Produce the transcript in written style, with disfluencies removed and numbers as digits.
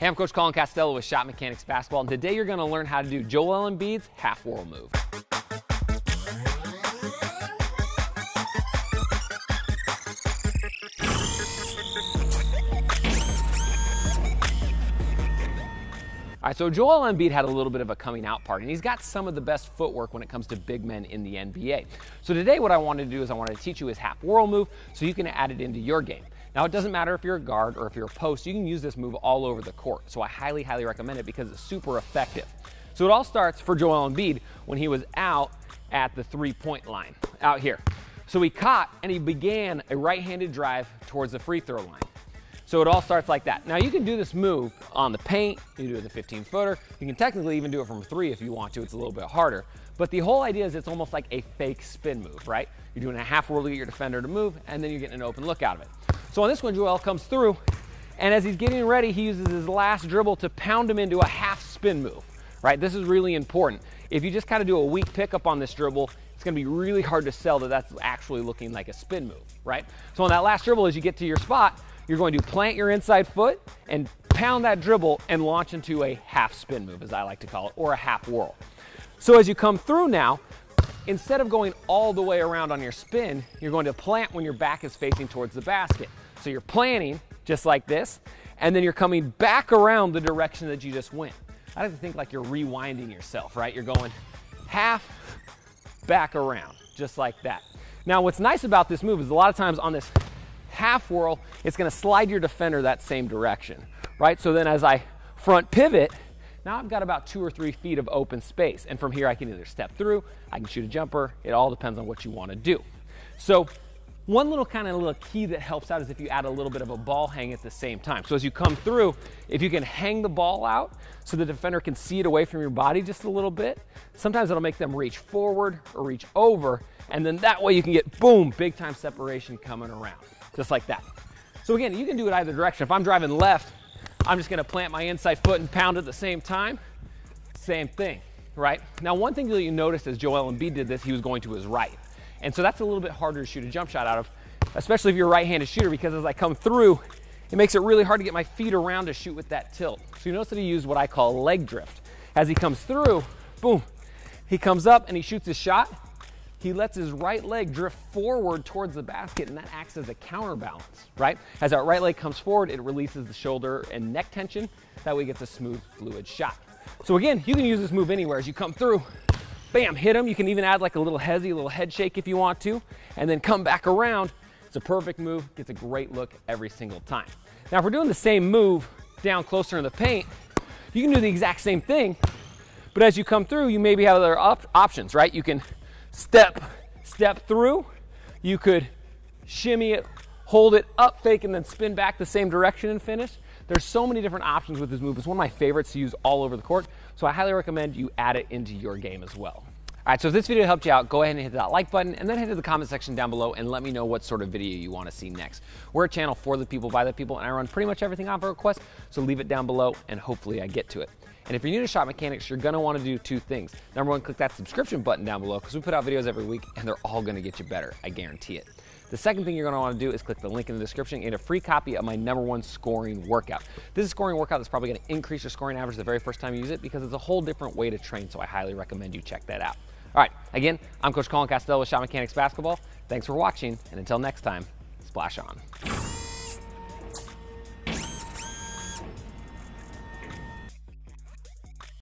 Hey, I'm Coach Colin Castello with Shot Mechanics Basketball, and today you're going to learn how to do Joel Embiid's half whirl move. All right, so Joel Embiid had a little bit of a coming out party, and he's got some of the best footwork when it comes to big men in the NBA. So today what I wanted to do is I wanted to teach you his half whirl move so you can add it into your game. Now, it doesn't matter if you're a guard or if you're a post, you can use this move all over the court. So I highly, highly recommend it because it's super effective. So it all starts for Joel Embiid when he was out at the three-point line, out here. So he caught and he began a right-handed drive towards the free throw line. So it all starts like that. Now you can do this move on the paint, you can do it with a 15-footer, you can technically even do it from three if you want to, it's a little bit harder. But the whole idea is it's almost like a fake spin move, right? You're doing a half whirl to get your defender to move, and then you're getting an open look out of it. So on this one, Joel comes through, and as he's getting ready, he uses his last dribble to pound him into a half spin move, right? This is really important. If you just kind of do a weak pickup on this dribble, it's going to be really hard to sell that that's actually looking like a spin move, right? So on that last dribble, as you get to your spot, you're going to plant your inside foot and pound that dribble and launch into a half spin move, as I like to call it, or a half whirl. So as you come through now, instead of going all the way around on your spin, you're going to plant when your back is facing towards the basket. So you're planting just like this, and then you're coming back around the direction that you just went. I like to think like you're rewinding yourself, right? You're going half, back around, just like that. Now what's nice about this move is a lot of times on this half whirl, it's going to slide your defender that same direction, right? So then as I front pivot, now I've got about 2 or 3 feet of open space. And from here, I can either step through, I can shoot a jumper. It all depends on what you want to do. So one little kind of little key that helps out is if you add a little bit of a ball hang at the same time. So as you come through, if you can hang the ball out so the defender can see it away from your body just a little bit, sometimes it'll make them reach forward or reach over. And then that way you can get, boom, big time separation coming around. Just like that. So again, you can do it either direction. If I'm driving left, I'm just going to plant my inside foot and pound at the same time. Same thing, right? Now, one thing that you noticed as Joel Embiid did this, he was going to his right. And so that's a little bit harder to shoot a jump shot out of, especially if you're a right-handed shooter, because as I come through, it makes it really hard to get my feet around to shoot with that tilt. So you notice that he used what I call leg drift. As he comes through, boom, he comes up and he shoots his shot. He lets his right leg drift forward towards the basket, and that acts as a counterbalance, right? As that right leg comes forward, it releases the shoulder and neck tension. That way, it gets a smooth, fluid shot. So again, you can use this move anywhere. As you come through, bam, hit him. You can even add like a little hezzy, a little head shake if you want to, and then come back around. It's a perfect move. Gets a great look every single time. Now, if we're doing the same move down closer in the paint, you can do the exact same thing, but as you come through, you maybe have other options, right? You can step through. You could shimmy it, hold it up, fake, and then spin back the same direction and finish. There's so many different options with this move. It's one of my favorites to use all over the court, so I highly recommend you add it into your game as well. All right, so if this video helped you out, go ahead and hit that like button and then head to the comment section down below and let me know what sort of video you want to see next. We're a channel for the people, by the people, and I run pretty much everything on for request, so leave it down below and hopefully I get to it. And if you're new to Shot Mechanics, you're going to want to do 2 things. Number 1, click that subscription button down below because we put out videos every week and they're all going to get you better. I guarantee it. The second thing you're going to want to do is click the link in the description and get a free copy of my number 1 scoring workout. This is a scoring workout that's probably going to increase your scoring average the very first time you use it because it's a whole different way to train, so I highly recommend you check that out. All right, again, I'm Coach Colin Castello with Shot Mechanics Basketball. Thanks for watching, and until next time, splash on.